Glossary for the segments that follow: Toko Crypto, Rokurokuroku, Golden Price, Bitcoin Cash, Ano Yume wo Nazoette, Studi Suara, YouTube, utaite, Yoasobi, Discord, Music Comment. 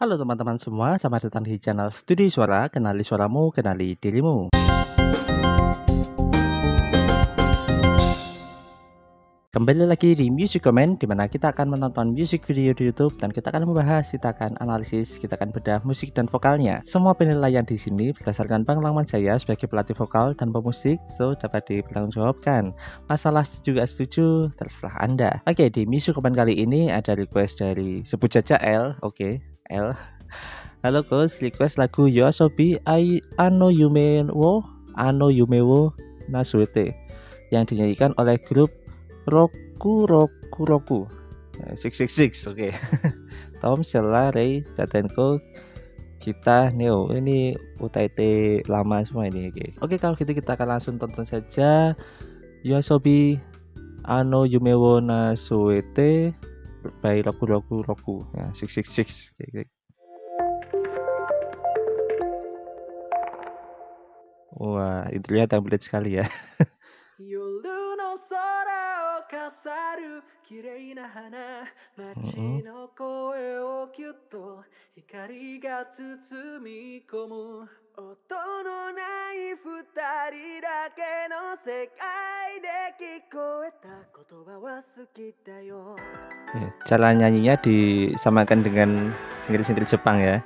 Halo teman-teman semua, selamat datang di channel Studi Suara. Kenali suaramu, kenali dirimu. Kembali lagi di Music Comment, di mana kita akan menonton music video di YouTube dan kita akan membahas, kita akan analisis, kita akan bedah musik dan vokalnya. Semua penilaian di sini berdasarkan pengalaman saya sebagai pelatih vokal dan pemusik, so dapat dipertanggungjawabkan. Masalah setuju nggak setuju, terserah Anda. Oke, di Music Comment kali ini ada request dari sebut saja L, oke. L. Halo guys, request lagu Yoasobi Ano Yume wo Nazoette yang dinyanyikan oleh grup Rokurokuroku 666. Oke. Tom Selare Datenko kita Neo. Ini utaite lama semua ini. Oke, kalau gitu kita akan langsung tonton saja Yoasobi Ano Yume wo Nazoette by Rokurokuroku ya 666. Wah, intronya template sekali ya. Cara nyanyinya disamakan dengan sendiri-sendiri Jepang ya.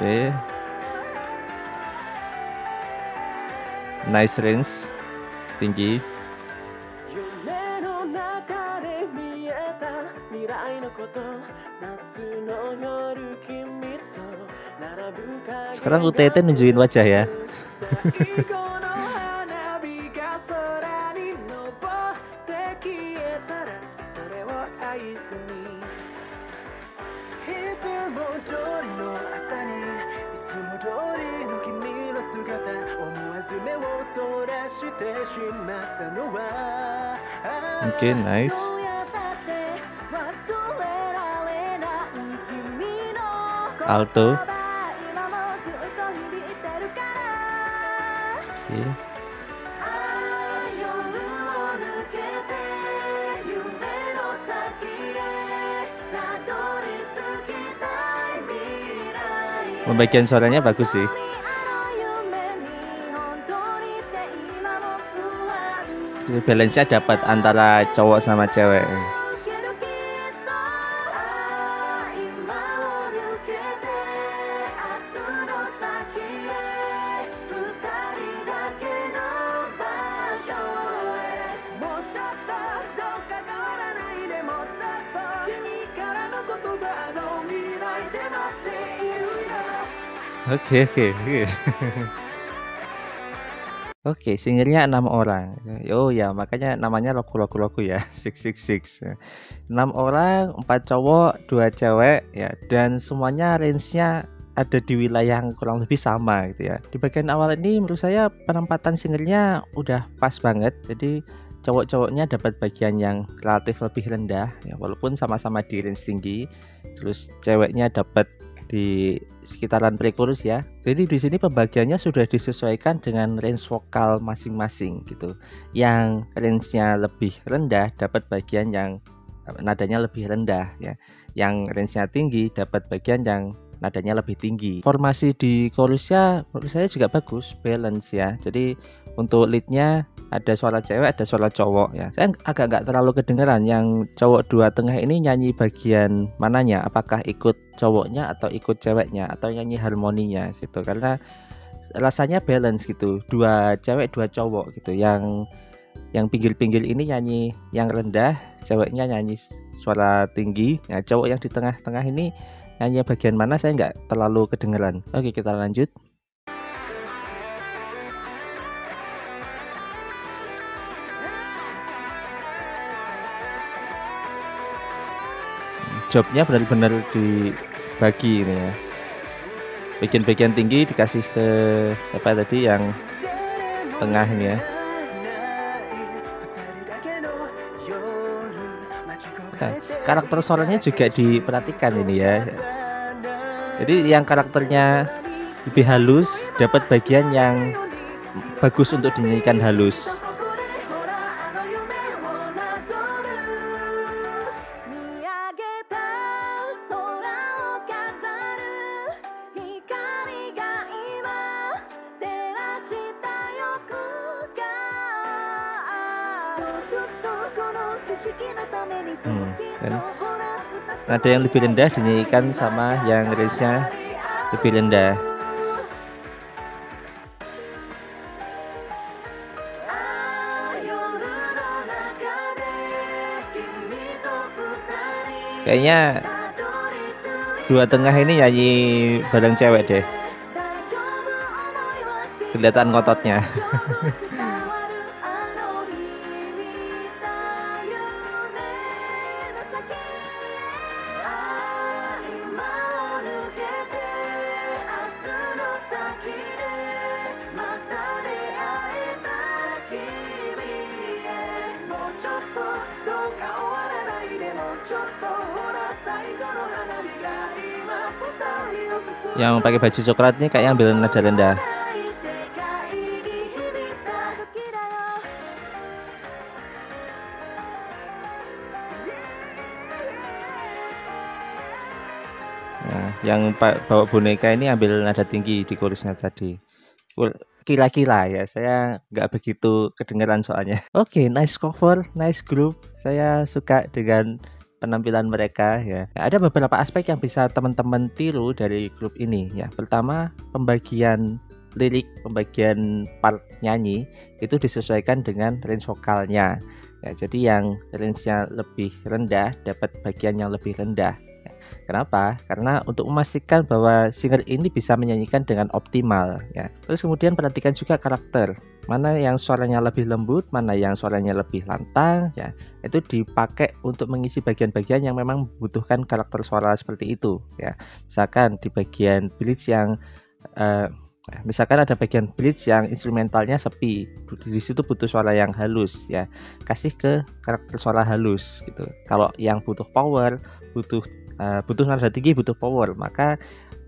Oke. Nice range, tinggi. Sekarang utaite nunjukin wajah ya. Okay, nice. Alto. Okay. Pembagian suaranya bagus sih. Balance-nya dapat antara cowok sama cewek. Oke. Oke, singernya 6 orang. Oh ya, makanya namanya Rokurokuroku ya, 666. 6 orang, 4 cowok, 2 cewek ya, dan semuanya range-nya ada di wilayah yang kurang lebih sama gitu ya. Di bagian awal ini menurut saya penempatan singernya udah pas banget. Jadi cowok-cowoknya dapat bagian yang relatif lebih rendah ya, walaupun sama-sama di range tinggi. Terus ceweknya dapat di sekitaran pre-chorus ya. Jadi di sini pembagiannya sudah disesuaikan dengan range vokal masing-masing gitu. Yang range-nya lebih rendah dapat bagian yang nadanya lebih rendah ya. Yang range-nya tinggi dapat bagian yang nadanya lebih tinggi. Formasi di chorusnya menurut saya juga bagus, balance ya. Jadi untuk leadnya ada suara cewek, ada suara cowok ya. Saya agak nggak terlalu kedengeran yang cowok dua tengah ini nyanyi bagian mananya, apakah ikut cowoknya atau ikut ceweknya atau nyanyi harmoninya gitu, karena rasanya balance gitu, dua cewek dua cowok gitu. Yang pinggir-pinggir ini nyanyi yang rendah, ceweknya nyanyi suara tinggi, nah cowok yang di tengah-tengah ini nyanyi bagian mana saya nggak terlalu kedengeran. Oke, kita lanjut. Jobnya benar-benar dibagi ini ya. Bagian-bagian tinggi dikasih ke apa tadi yang tengah ini ya. Nah, karakter suaranya juga diperhatikan ini ya. Jadi yang karakternya lebih halus dapat bagian yang bagus untuk dinyanyikan halus. Kan? Nada yang lebih rendah dinyanyikan sama yang rilisnya lebih rendah. Kayaknya dua tengah ini nyanyi bareng cewek deh, kelihatan ngototnya. Yang pakai baju coklat ini kayak ambil nada rendah. Nah, yang bawa boneka ini ambil nada tinggi di chorusnya tadi. Kila-kila ya, saya nggak begitu kedengeran soalnya. Oke, nice cover, nice group. Saya suka dengan penampilan mereka ya. Nah, ada beberapa aspek yang bisa teman-teman tiru dari grup ini ya. Pertama, pembagian lirik, pembagian part nyanyi itu disesuaikan dengan range vokalnya ya. Jadi yang range-nya lebih rendah dapat bagian yang lebih rendah ya. Kenapa? Karena untuk memastikan bahwa singer ini bisa menyanyikan dengan optimal ya. Terus kemudian perhatikan juga karakter, mana yang suaranya lebih lembut, mana yang suaranya lebih lantang ya. Itu dipakai untuk mengisi bagian-bagian yang memang membutuhkan karakter suara seperti itu ya. Misalkan di bagian bridge yang misalkan ada bagian bridge yang instrumentalnya sepi, di situ butuh suara yang halus ya, kasih ke karakter suara halus gitu. Kalau yang butuh power, butuh nada tinggi, butuh power, maka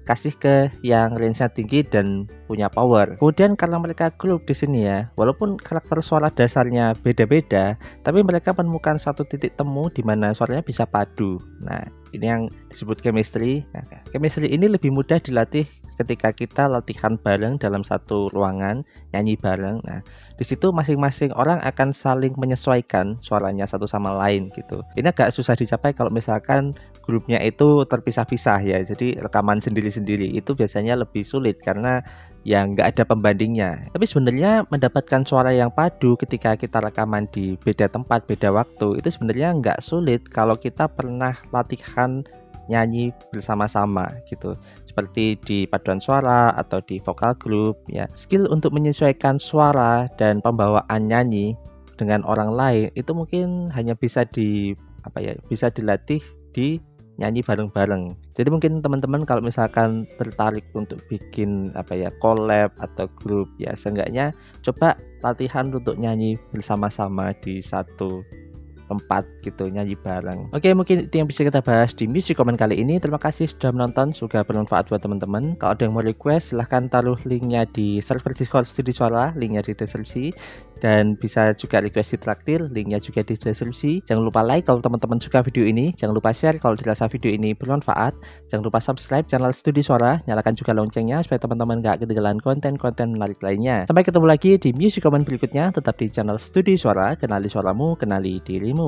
kasih ke yang range-nya tinggi dan punya power. Kemudian karena mereka grup di sini ya, walaupun karakter suara dasarnya beda-beda, tapi mereka menemukan satu titik temu di mana suaranya bisa padu. Nah, ini yang disebut chemistry. Nah, chemistry ini lebih mudah dilatih ketika kita latihan bareng dalam satu ruangan, nyanyi bareng. Nah, di situ masing-masing orang akan saling menyesuaikan suaranya satu sama lain gitu. Ini agak susah dicapai kalau misalkan grupnya itu terpisah-pisah ya. Jadi rekaman sendiri-sendiri itu biasanya lebih sulit karena yang nggak ada pembandingnya. Tapi sebenarnya mendapatkan suara yang padu ketika kita rekaman di beda tempat, beda waktu itu sebenarnya nggak sulit kalau kita pernah latihan nyanyi bersama-sama gitu, seperti di paduan suara atau di vokal group ya. Skill untuk menyesuaikan suara dan pembawaan nyanyi dengan orang lain itu mungkin hanya bisa bisa dilatih di nyanyi bareng-bareng. Jadi mungkin teman-teman kalau misalkan tertarik untuk bikin collab atau grup ya, seenggaknya coba latihan untuk nyanyi bersama-sama di satu tempat gitu, nyanyi bareng. Oke, mungkin itu yang bisa kita bahas di Music Comment kali ini. Terima kasih sudah menonton, semoga bermanfaat buat teman-teman. Kalau ada yang mau request, silahkan taruh linknya di server Discord Studi Suara, linknya di deskripsi, dan bisa juga request di traktir, linknya juga di deskripsi. Jangan lupa like kalau teman-teman suka video ini, jangan lupa share kalau dirasa video ini bermanfaat, jangan lupa subscribe channel Studi Suara, nyalakan juga loncengnya supaya teman-teman gak ketinggalan konten-konten menarik lainnya. Sampai ketemu lagi di Music Comment berikutnya, tetap di channel Studi Suara, kenali suaramu, kenali dirimu.